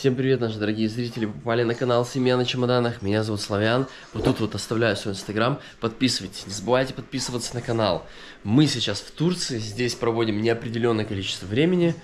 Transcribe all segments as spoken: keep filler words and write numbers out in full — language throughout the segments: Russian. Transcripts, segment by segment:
Всем привет, наши дорогие зрители, вы попали на канал Семья на чемоданах, меня зовут Славян, вот тут вот оставляю свой инстаграм, подписывайтесь, не забывайте подписываться на канал. Мы сейчас в Турции, здесь проводим неопределенное количество времени,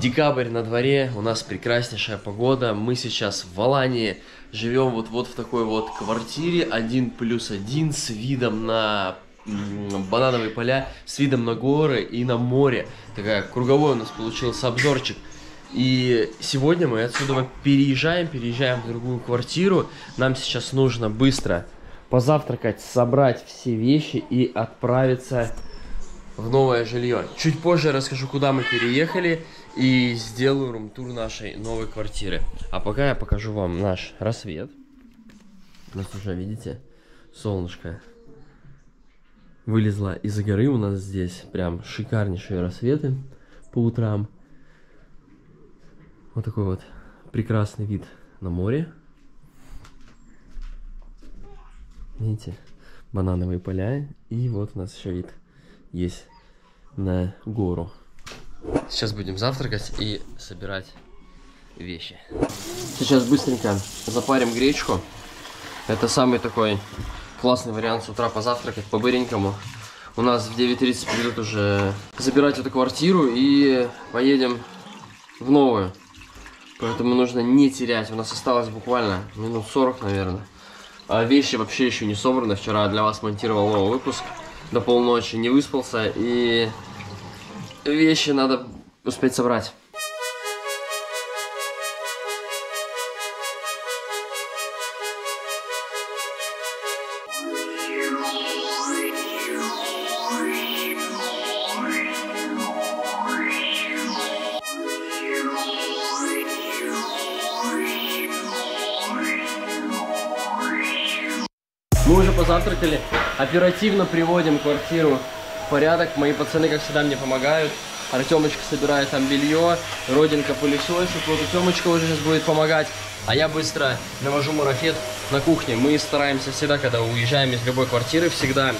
декабрь на дворе, у нас прекраснейшая погода, мы сейчас в Алании, живем вот, вот в такой вот квартире, один плюс один, с видом на банановые поля, с видом на горы и на море, такая круговой у нас получился обзорчик. И сегодня мы отсюда переезжаем, переезжаем в другую квартиру. Нам сейчас нужно быстро позавтракать, собрать все вещи и отправиться в новое жилье. Чуть позже расскажу, куда мы переехали, и сделаю рум-тур нашей новой квартиры. А пока я покажу вам наш рассвет. У нас уже, видите, солнышко вылезло из-за горы. У нас здесь прям шикарнейшие рассветы по утрам. Вот такой вот прекрасный вид на море. Видите, банановые поля. И вот у нас еще вид есть на гору. Сейчас будем завтракать и собирать вещи. Сейчас быстренько запарим гречку. Это самый такой классный вариант с утра позавтракать по-быренькому. У нас в девять тридцать придут уже забирать эту квартиру и поедем в новую. Поэтому нужно не терять. У нас осталось буквально минут сорок, наверное. А вещи вообще еще не собраны. Вчера для вас монтировал новый выпуск. До полночи не выспался. И вещи надо успеть собрать. Мы уже позавтракали, оперативно приводим квартиру в порядок. Мои пацаны, как всегда, мне помогают. Артемочка собирает там белье, Родинка пылесосит. Вот Артемочка уже сейчас будет помогать. А я быстро навожу марафет на кухне. Мы стараемся всегда, когда уезжаем из любой квартиры, всегда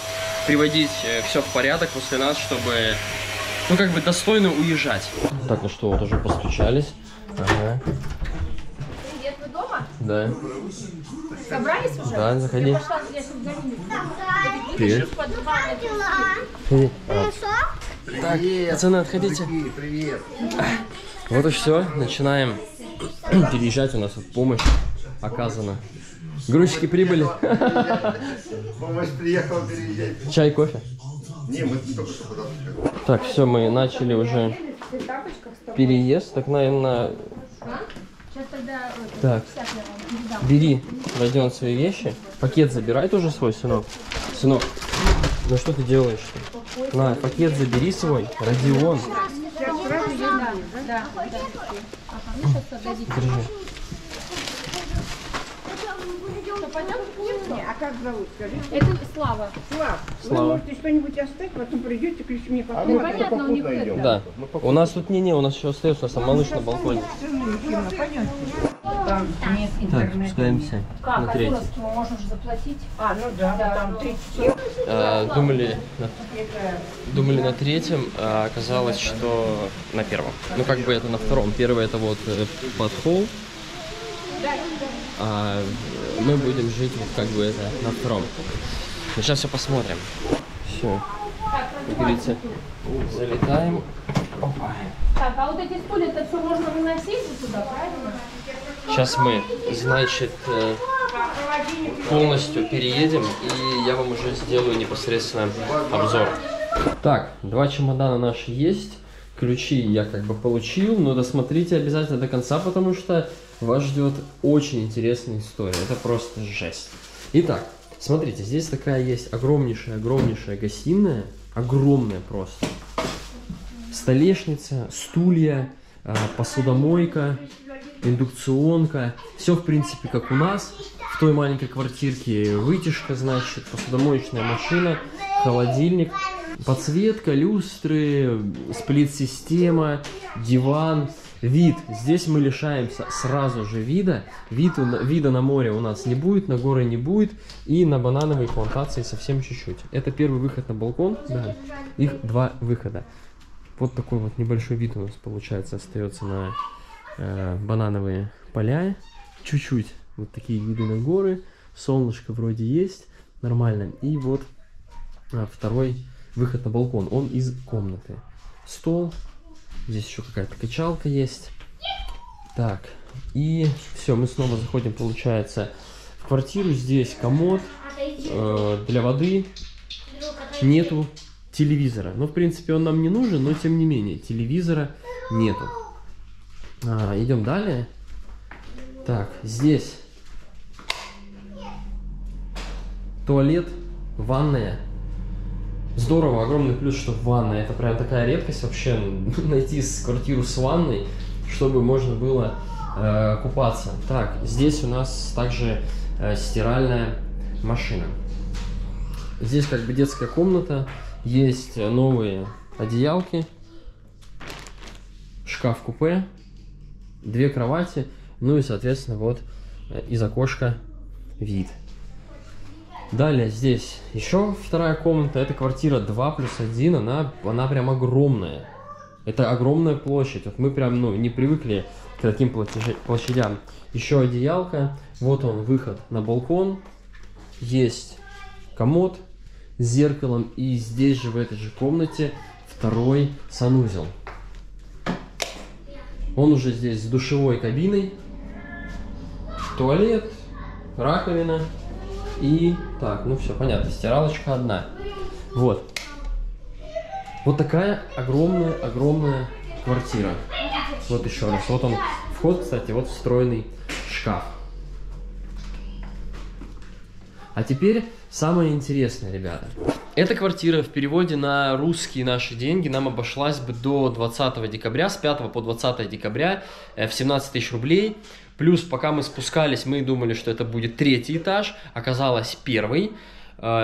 приводить все в порядок после нас, чтобы, ну, как бы достойно уезжать. Так, ну что, вот уже постучались. Ага. Привет, вы дома? Да. Собрались уже? Да, заходи. Я пошла, я привет. Привет. Привет. Так, пацаны, отходите. Привет, привет. Вот и все, начинаем переезжать, у нас вот помощь оказана. Грузчики прибыли. Помощь приехала переезжать. Чай, кофе? Не, мы только что подошли. Так, все, мы начали уже переезд, так, наверное... Так, бери, Родион, свои вещи. Пакет забирай тоже свой, сынок. Сынок, ну что ты делаешь-то? На, пакет забери свой, Родион. Держи. А как зовут, скажите? Это Слава. Слава. Слава. Вы можете что-нибудь оставить, потом придете, ключ мне покупать. Ну, понятно, у них это. Да. У нас тут не-не, у нас еще остается, сам малыш на балконе. Там нет интернета. Так, спускаемся на третий. Можно же заплатить. А, ну да, там третий. Думали, думали на третьем, а оказалось, что на первом. Ну, как бы это на втором. Первый это вот под холл. А мы будем жить вот как бы это на втором. Но сейчас все посмотрим. Все. Как говорится, залетаем. Опа. Так, а вот эти стулья, это все можно выносить вот сюда, правильно? Сейчас мы, значит, полностью переедем, и я вам уже сделаю непосредственно обзор. Так, два чемодана наши есть. Ключи я как бы получил, но досмотрите обязательно до конца, потому что вас ждет очень интересная история. Это просто жесть. Итак, смотрите, здесь такая есть огромнейшая-огромнейшая гостиная. Огромная просто. Столешница, стулья, посудомойка, индукционка. Все, в принципе, как у нас. В той маленькой квартирке вытяжка, значит, посудомоечная машина, холодильник. Подсветка, люстры, сплит-система, диван, вид. Здесь мы лишаемся сразу же вида. Вид, вида на море у нас не будет, на горы не будет. И на банановые плантации совсем чуть-чуть. Это первый выход на балкон. Да. Их два выхода. Вот такой вот небольшой вид у нас получается остается на э, банановые поля, чуть-чуть вот такие виды на горы, солнышко вроде есть, нормально. И вот э, второй выход на балкон, он из комнаты. Стол, здесь еще какая-то качалка есть. Так, и все, мы снова заходим, получается, в квартиру. Здесь комод э, для воды, нету телевизора. Ну, в принципе, он нам не нужен, но тем не менее, телевизора нету. А, идем далее. Так, здесь туалет, ванная. Здорово, огромный плюс, что ванная. Это прям такая редкость вообще, найти квартиру с ванной, чтобы можно было э, купаться. Так, здесь у нас также э, стиральная машина. Здесь как бы детская комната, есть новые одеялки, шкаф-купе, две кровати, ну и, соответственно, вот из окошка вид. Далее здесь еще вторая комната, это квартира два плюс один, она, она прям огромная. Это огромная площадь, вот мы прям ну, не привыкли к таким площадям. Еще одеялка, вот он выход на балкон, есть комод с зеркалом, и здесь же в этой же комнате второй санузел. Он уже здесь с душевой кабиной, туалет, раковина и так, ну все понятно, стиралочка одна. Вот. Вот такая огромная-огромная квартира. Вот еще раз, вот он вход, кстати, вот встроенный шкаф. А теперь самое интересное, ребята. Эта квартира в переводе на русские наши деньги нам обошлась бы до двадцатого декабря, с пятого по двадцатое декабря в семнадцать тысяч рублей. Плюс, пока мы спускались, мы думали, что это будет третий этаж, оказалось первый.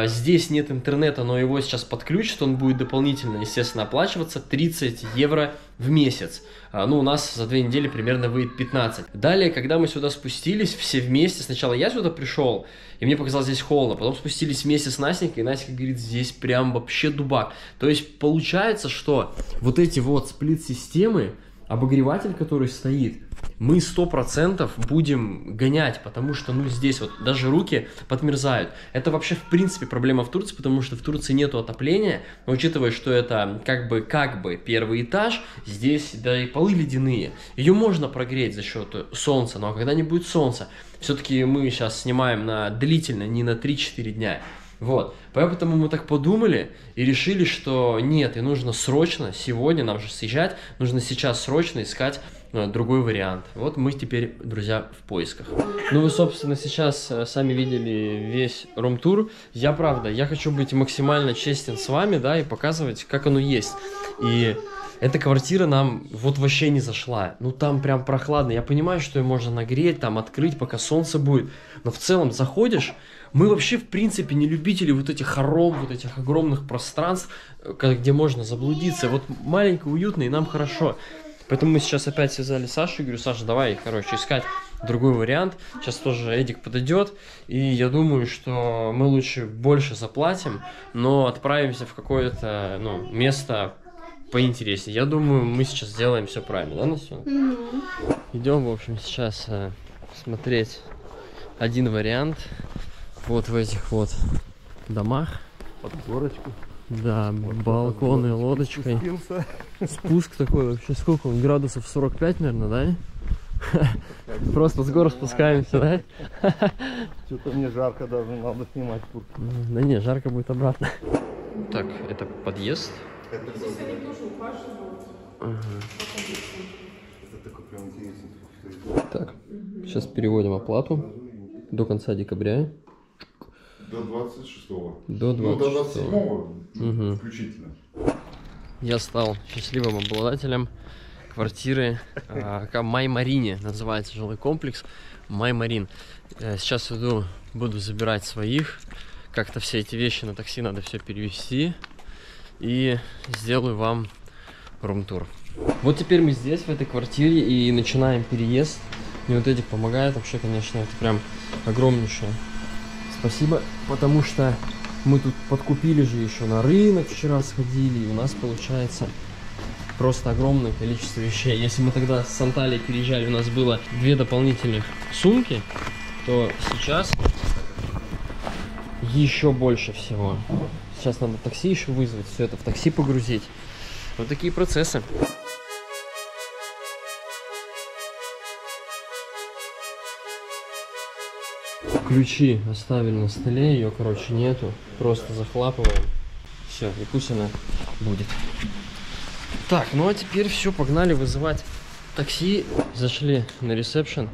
Здесь нет интернета, но его сейчас подключат, он будет дополнительно, естественно, оплачиваться, тридцать евро в месяц. Ну, у нас за две недели примерно выйдет пятнадцать. Далее, когда мы сюда спустились, все вместе, сначала я сюда пришел, и мне показалось здесь холодно, потом спустились вместе с Настенькой, и Настенька говорит, здесь прям вообще дубак. То есть, получается, что вот эти вот сплит-системы, обогреватель, который стоит, мы сто процентов будем гонять, потому что, ну, здесь вот даже руки подмерзают. Это вообще, в принципе, проблема в Турции, потому что в Турции нету отопления, но учитывая, что это как бы, как бы первый этаж, здесь, да, и полы ледяные. Ее можно прогреть за счет солнца, но когда не будет солнца, все-таки мы сейчас снимаем на длительно, не на три-четыре дня. Вот, поэтому мы так подумали и решили, что нет, и нужно срочно, сегодня нам же съезжать, нужно сейчас срочно искать ну, другой вариант. Вот мы теперь, друзья, в поисках. Ну вы, собственно, сейчас сами видели весь рум-тур. Я, правда, я хочу быть максимально честен с вами, да, и показывать, как оно есть. И эта квартира нам вот вообще не зашла. Ну там прям прохладно, я понимаю, что ее можно нагреть, там открыть, пока солнце будет. Но в целом заходишь... Мы вообще, в принципе, не любители вот этих хором, вот этих огромных пространств, где можно заблудиться. Вот маленько, уютно, и нам хорошо. Поэтому мы сейчас опять связали Сашу и говорю, Саша, давай, короче, искать другой вариант. Сейчас тоже Эдик подойдет, и я думаю, что мы лучше больше заплатим, но отправимся в какое-то ну, место поинтереснее. Я думаю, мы сейчас сделаем все правильно, да, Настя? Mm-hmm. Идем, в общем, сейчас смотреть один вариант. Вот в этих вот домах. Под горочку. Да, вот балконы лодочкой. Спустился. Спуск такой вообще, сколько он, градусов сорок пять, наверное, да? Просто с горы спускаемся, да? Что-то мне жарко даже, надо снимать куртку. Да не, жарко будет обратно. Так, это подъезд. Здесь они тоже ухаживают. Это такой прям интересный. Так, сейчас переводим оплату до конца декабря. До двадцать шестого. До двадцать седьмого ну, включительно. Я стал счастливым обладателем квартиры э, Май Марине. Называется жилой комплекс Май Марин. Э, сейчас иду, буду забирать своих. Как-то все эти вещи на такси надо все перевезти. И сделаю вам рум-тур. Вот теперь мы здесь, в этой квартире, и начинаем переезд. И вот Эдик помогает. Вообще, конечно, это прям огромнейшее спасибо, потому что мы тут подкупили же еще на рынок, вчера сходили, и у нас получается просто огромное количество вещей. Если мы тогда с Анталии переезжали, у нас было две дополнительных сумки, то сейчас еще больше всего. Сейчас надо такси еще вызвать, все это в такси погрузить. Вот такие процессы. Ключи оставили на столе, ее, короче, нету. Просто захлапываем. Все, и пусть она будет. Так, ну а теперь все, погнали вызывать такси. Зашли на ресепшн,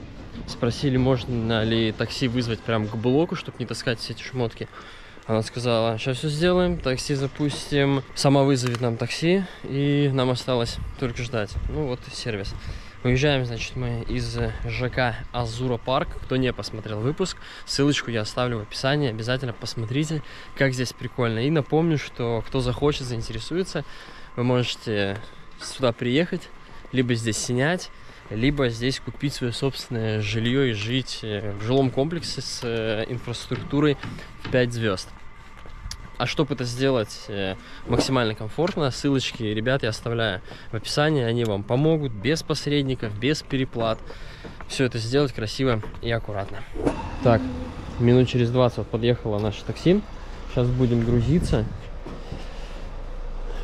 спросили, можно ли такси вызвать прям к блоку, чтобы не таскать все эти шмотки. Она сказала, сейчас все сделаем, такси запустим, сама вызовет нам такси, и нам осталось только ждать. Ну вот и сервис. Уезжаем, значит, мы из ЖК Азура Парк. Кто не посмотрел выпуск, ссылочку я оставлю в описании. Обязательно посмотрите, как здесь прикольно. И напомню, что кто захочет, заинтересуется, вы можете сюда приехать, либо здесь снять, либо здесь купить свое собственное жилье и жить в жилом комплексе с инфраструктурой в пять звезд. А чтобы это сделать максимально комфортно, ссылочки, ребят, я оставляю в описании. Они вам помогут без посредников, без переплат. Все это сделать красиво и аккуратно. Так, минут через двадцать подъехало наше такси. Сейчас будем грузиться.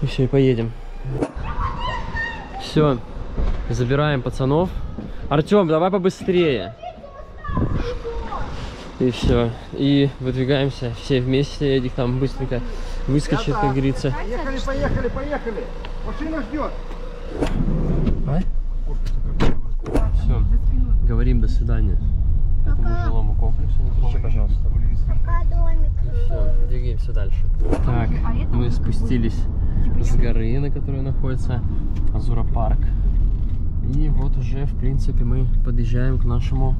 И все, и поедем. Все, забираем пацанов. Артем, давай побыстрее. И все. И выдвигаемся все вместе. Эдик там быстренько выскочит, как говорится. Поехали, поехали, поехали. Машина ждет. А? Все. Говорим до свидания. Пока. Этому жилому комплексу. Еще, пожалуйста. Все, двигаемся дальше. Так, мы спустились с горы, на которой находится Азура Парк. И вот уже, в принципе, мы подъезжаем к нашему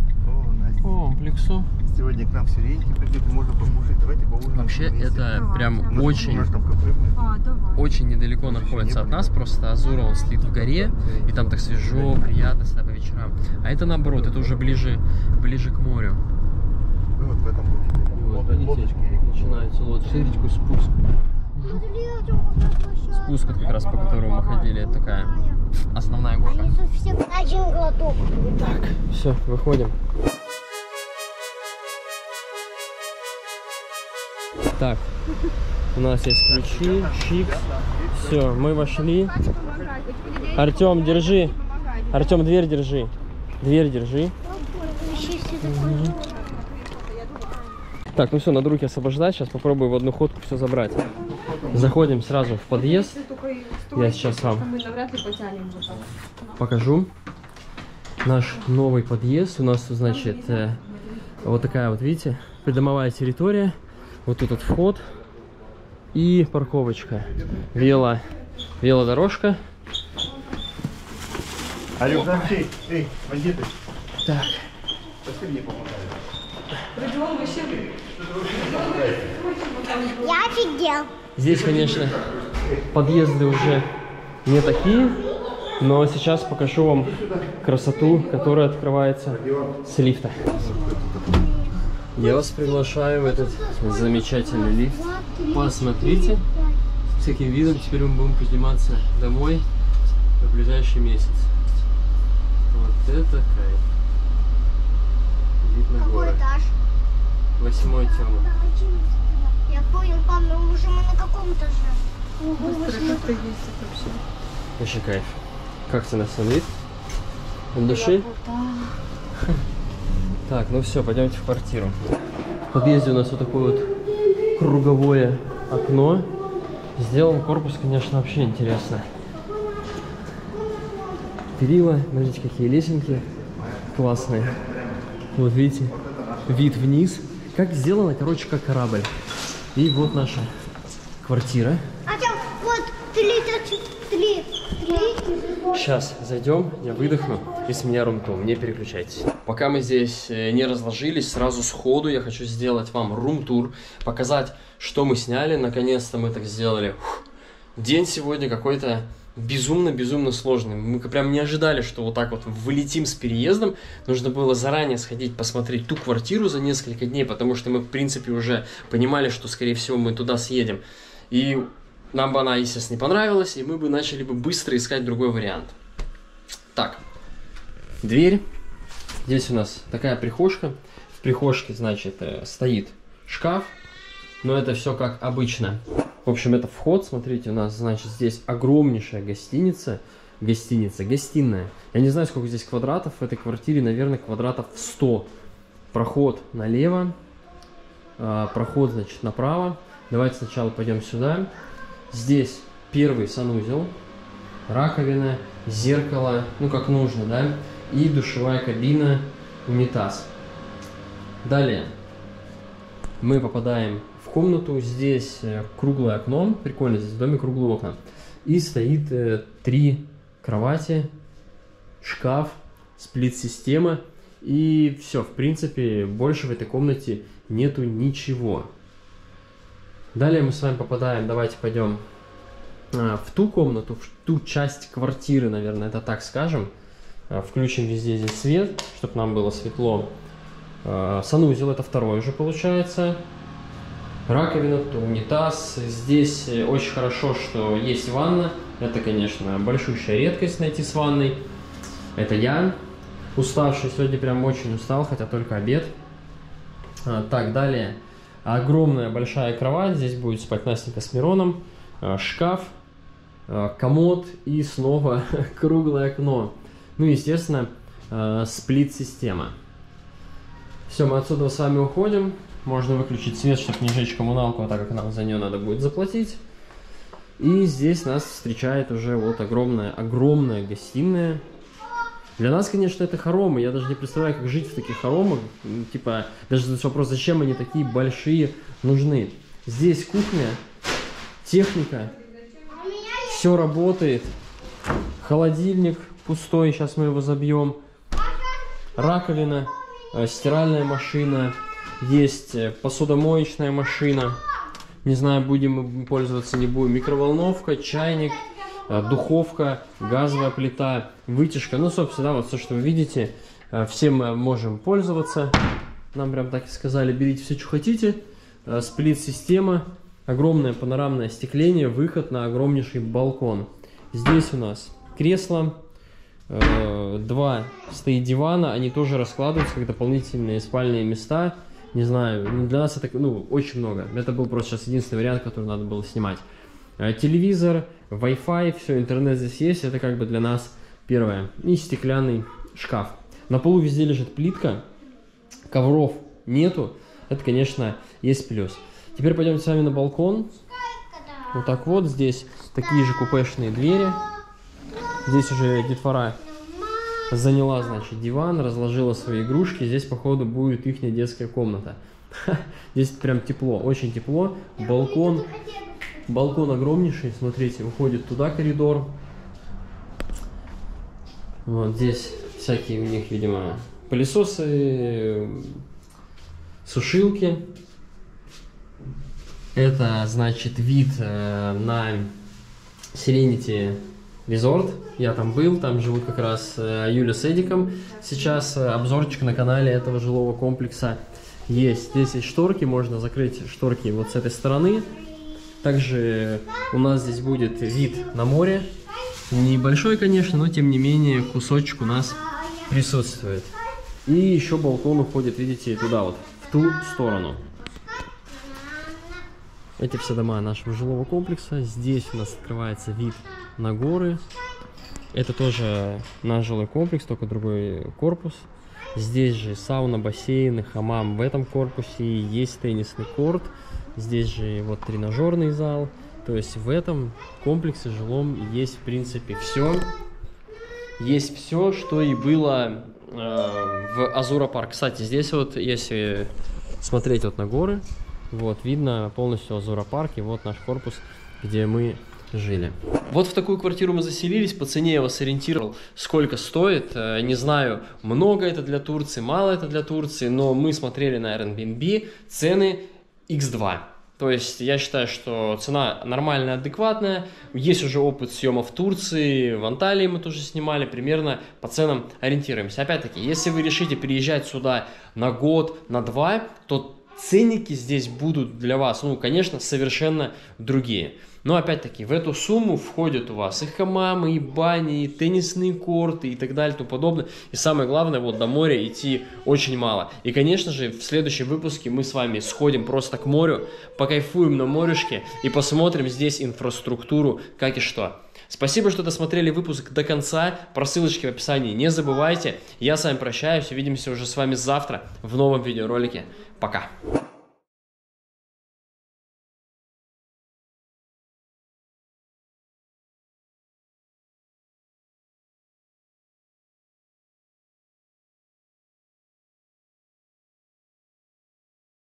комплексу. Сегодня к нам Serenity придет, можно покушать. Давайте поужинаем. Вообще это прям очень, очень недалеко находится от нас. Просто Азура, он стоит в горе, и там так свежо, приятно всегда по вечерам. А это наоборот, это уже ближе, ближе к морю. Вот в этом будете. Начинается лодочки, речку, спуск. Спуск, как раз по которому мы ходили, это такая основная горка. Так, все, выходим. Так, у нас есть ключи, чипс. Все, мы вошли. Артем, держи. Артем, дверь держи. Дверь держи. Так, ну все, надо руки освобождать. Сейчас попробую в одну ходку все забрать. Заходим сразу в подъезд. Я сейчас вам покажу наш новый подъезд. У нас, значит, вот такая вот, видите, придомовая территория. Вот тут вот вход и парковочка. Вело, велодорожка. Алло, эй, эй, бандиты. Так. Пошли мне помогать. Придем вообще. Я офигел. Здесь, конечно, подъезды уже не такие, но сейчас покажу вам красоту, которая открывается с лифта. Я вас приглашаю в этот замечательный лифт. Посмотрите, с всяким видом. Теперь мы будем подниматься домой на ближайший месяц. Вот это кайф. Вид на горы. Восьмой, Тёма. Я понял, пам, но уже мы на каком этаже? Быстро что-то ездит вообще. Вообще кайф. Как ты нас смотрит? От души? Так, ну все, пойдемте в квартиру. В подъезде у нас вот такое вот круговое окно. Сделан корпус, конечно, вообще интересно. Перила, смотрите, какие лесенки классные. Вот видите, вид вниз. Как сделано, короче, как корабль. И вот наша квартира. А там вот три, три, три. Сейчас зайдем, я выдохну. И с меня рум-тур, не переключайтесь. Пока мы здесь не разложились, сразу сходу я хочу сделать вам рум-тур, показать, что мы сняли. Наконец-то мы так сделали. Фух. День сегодня какой-то безумно-безумно сложный. Мы прям не ожидали, что вот так вот вылетим с переездом. Нужно было заранее сходить посмотреть ту квартиру за несколько дней, потому что мы, в принципе, уже понимали, что, скорее всего, мы туда съедем. И Нам бы она, естественно, не понравилась, и мы бы начали бы быстро искать другой вариант. Так, дверь. Здесь у нас такая прихожка. В прихожке, значит, стоит шкаф, но это все как обычно. В общем, это вход, смотрите, у нас, значит, здесь огромнейшая гостиница. Гостиница, гостиная. Я не знаю, сколько здесь квадратов. В этой квартире, наверное, квадратов сто. Проход налево, проход, значит, направо. Давайте сначала пойдем сюда. Здесь первый санузел, раковина, зеркало, ну, как нужно, да, и душевая кабина, унитаз. Далее мы попадаем в комнату. Здесь круглое окно, прикольно, здесь в доме круглые окна. И стоит э, три кровати, шкаф, сплит-система, и все, в принципе, больше в этой комнате нету ничего. Далее мы с вами попадаем, давайте пойдем э, в ту комнату, в ту часть квартиры, наверное, это так скажем. Э, включим везде здесь свет, чтобы нам было светло. Э, санузел, это второй уже получается. Раковина, унитаз. Здесь очень хорошо, что есть ванна. Это, конечно, большущая редкость найти с ванной. Это я, уставший, сегодня прям очень устал, хотя только обед. А, так, далее. Огромная большая кровать. Здесь будет спать Настенька с Мироном. А, шкаф, а, комод и снова круглое окно. Ну, естественно, а, сплит-система. Все, мы отсюда с вами уходим. Можно выключить свет, чтобы не жечь коммуналку, так как нам за нее надо будет заплатить. И здесь нас встречает уже вот огромная-огромная гостиная. Для нас, конечно, это хоромы. Я даже не представляю, как жить в таких хоромах. Типа, даже задать вопрос, зачем они такие большие нужны. Здесь кухня, техника, все работает. Холодильник пустой, сейчас мы его забьем. Раковина, стиральная машина. Есть посудомоечная машина, не знаю, будем мы пользоваться, не будем, микроволновка, чайник, духовка, газовая плита, вытяжка, ну, собственно, да, вот все, что вы видите, всем мы можем пользоваться. Нам прям так и сказали, берите все, что хотите. Сплит-система, огромное панорамное остекление, выход на огромнейший балкон. Здесь у нас кресло, два стоит дивана, они тоже раскладываются как дополнительные спальные места. Не знаю, для нас это, ну, очень много. Это был просто сейчас единственный вариант, который надо было снимать. Телевизор, Wi-Fi, все, интернет здесь есть. Это как бы для нас первое. И стеклянный шкаф. На полу везде лежит плитка. Ковров нету. Это, конечно, есть плюс. Теперь пойдем с вами на балкон. Вот так вот. Здесь такие же купешные двери. Здесь уже детвора заняла, значит, диван, разложила свои игрушки. Здесь, походу, будет ихняя детская комната. Здесь прям тепло, очень тепло. Балкон, балкон огромнейший, смотрите, уходит туда коридор. Вот здесь всякие у них, видимо, пылесосы, сушилки. Это, значит, вид на Serenity Resort. Я там был, там живут как раз Юля с Эдиком. Сейчас обзорчик на канале этого жилого комплекса есть. Здесь есть шторки, можно закрыть шторки вот с этой стороны. Также у нас здесь будет вид на море. Небольшой, конечно, но тем не менее кусочек у нас присутствует. И еще балкон уходит, видите, туда вот, в ту сторону. Эти все дома нашего жилого комплекса. Здесь у нас открывается вид на горы. Это тоже наш жилой комплекс, только другой корпус. Здесь же сауна, бассейн, хамам в этом корпусе. И есть теннисный корт. Здесь же вот тренажерный зал. То есть в этом комплексе жилом есть, в принципе, все. Есть все, что и было э, в Азура Парк. Кстати, здесь вот, если смотреть вот на горы, вот видно полностью Азура Парк и вот наш корпус, где мы жили. Вот в такую квартиру мы заселились. По цене я вас ориентировал, сколько стоит. Не знаю, много это для Турции, мало это для Турции, но мы смотрели на Airbnb цены икс два. То есть я считаю, что цена нормальная, адекватная. Есть уже опыт съема в Турции, в Анталии мы тоже снимали. Примерно по ценам ориентируемся. Опять-таки, если вы решите приезжать сюда на год, на два, то ценники здесь будут для вас, ну, конечно, совершенно другие. Но опять-таки в эту сумму входят у вас и хамамы, и бани, и теннисные корты, и так далее, и тому подобное. И самое главное, вот до моря идти очень мало. И, конечно же, в следующем выпуске мы с вами сходим просто к морю, покайфуем на морюшке и посмотрим здесь инфраструктуру, как и что. Спасибо, что досмотрели выпуск до конца. Про ссылочки в описании не забывайте. Я с вами прощаюсь. Увидимся уже с вами завтра в новом видеоролике. Пока!